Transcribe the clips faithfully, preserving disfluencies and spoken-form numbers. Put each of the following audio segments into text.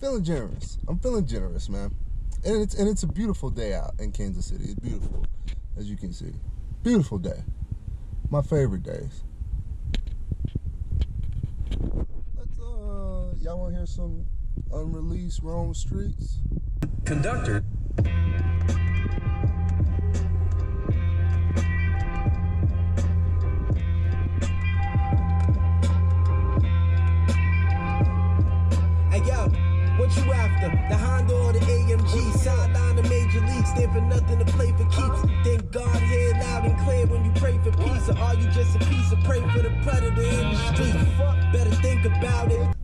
feeling generous. I'm feeling generous, man. And it's and it's a beautiful day out in Kansas City. It's beautiful, as you can see. Beautiful day. My favorite days. Let's, uh, y'all want to hear some unreleased Rome Streets? Conductor. What you after? The Honda or the A M G? Sideline the major league, stand for nothing to play for keeps. Thank God, hear loud and clear when you pray for peace. Or are you just a piece of prey for the predator in the street? Fuck, better think about it.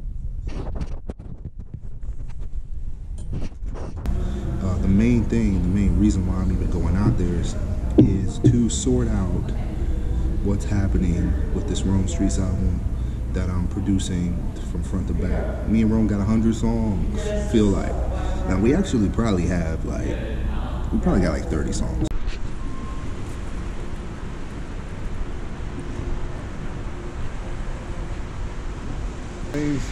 Uh, the main thing, the main reason why I'm even going out there is, is to sort out what's happening with this Rome Streets album that I'm producing from front to back. Me and Rome got a hundred songs, feel like. Now we actually probably have like, we probably got like thirty songs. Things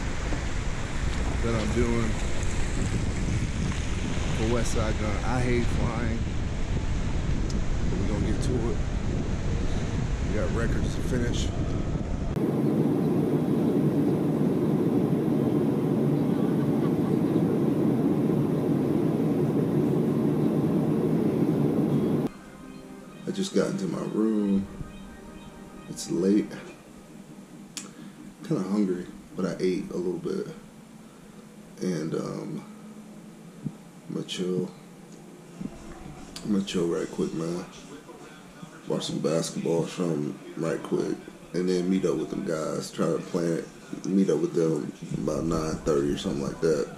that I'm doing for Westside Gunn. I hate flying, but we're gonna get to it. We got records to finish. I just got into my room. It's late. I'm kind of hungry, but I ate a little bit, and um, I'm gonna chill. I'm gonna chill right quick, man. Watch some basketball, show them right quick, and then meet up with them guys. Try to plan it. Meet up with them about nine thirty or something like that.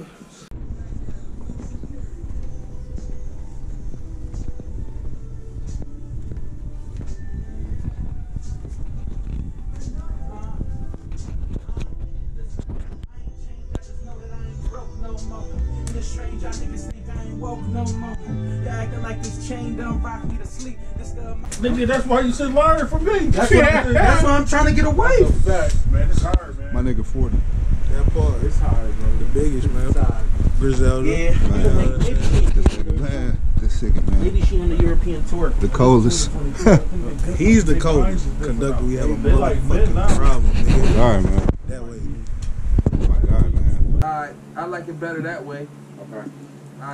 Nigga, that's why you should learn from me. That's, yeah. what, that's why I'm trying to get away. That's a fact, man. It's hard, man. My nigga forty. That part, it's hard, bro. The biggest, man. Griselda. Yeah. Man. This nigga, man. This nigga, man. Maybe she on the European tour. The coldest. He's the coldest conductor. We have a motherfucking problem, nigga. All right, man. That way. Oh, my God, man. All right. I like it better that way. Okay. All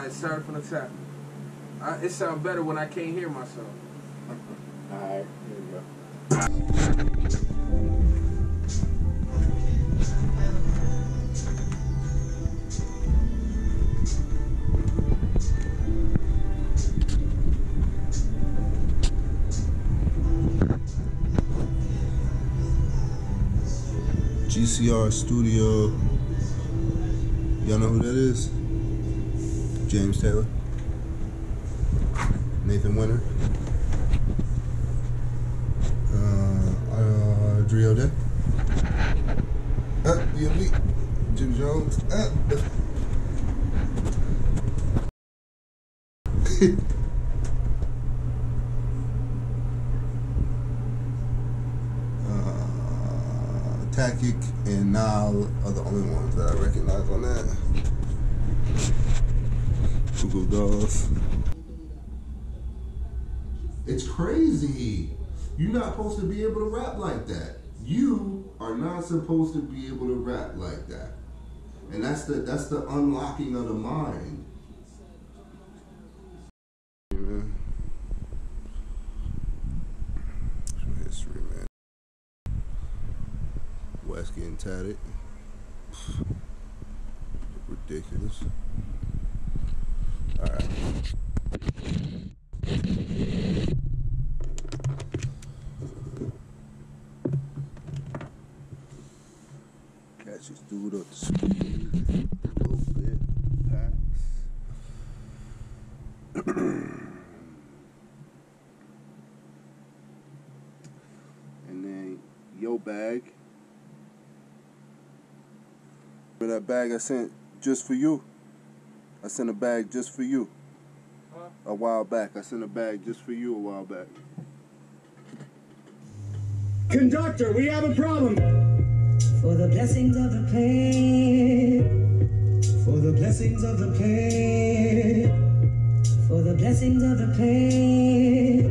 right. Start from the top. Uh, it sounds better when I can't hear myself. Alright, here we go. G C R Studio. Y'all know who that is? James Taylor. Nathan Winter. Drio elite, uh, Jim Jones, uh, uh, Tactic and Niall are the only ones that I recognize on that. Google Dolls. It's crazy. You're not supposed to be able to rap like that. You are not supposed to be able to rap like that. And that's the that's the unlocking of the mind. History, man. Some history, man. West getting tatted. Ridiculous. All right. Just do it up to speed a little bit, packs. And then your bag. Remember that bag I sent just for you? I sent a bag just for you. Huh? A while back. I sent a bag just for you a while back. Conductor, we have a problem. For the blessings of the pain, for blessings of the pain, for the blessings of the pain,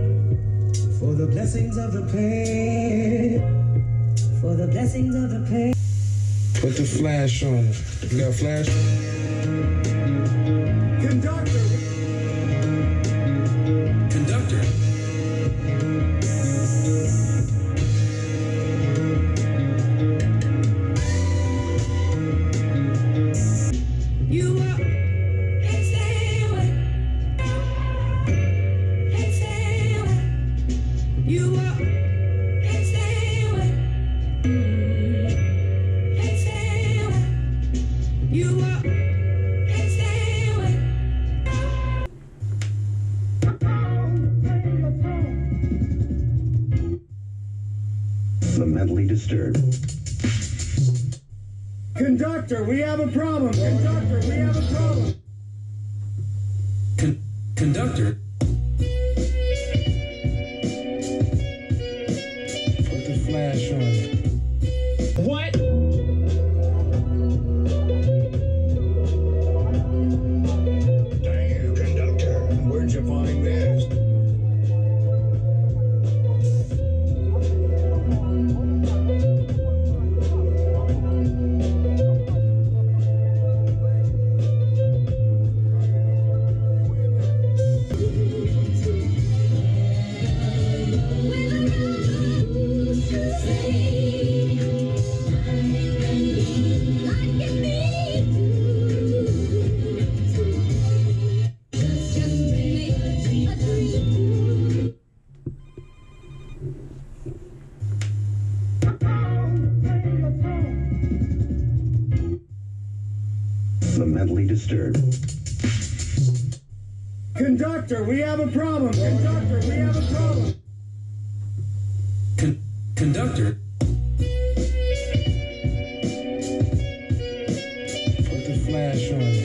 for the blessings of the pain, for the blessings of the pain. Put the flash on. You got a flash? Conductor. Conductor. You up. And stay away. And stay away. You up. And stay away. And stay away. You up. The mentally disturbed. Conductor, we have a problem. Conductor, we have a problem. Con conductor. Put the flash on. What? Dang you, conductor. Where'd you find this? The mentally disturbed. Conductor, we have a problem. Conductor, we have a problem. Con conductor. Put the flash on.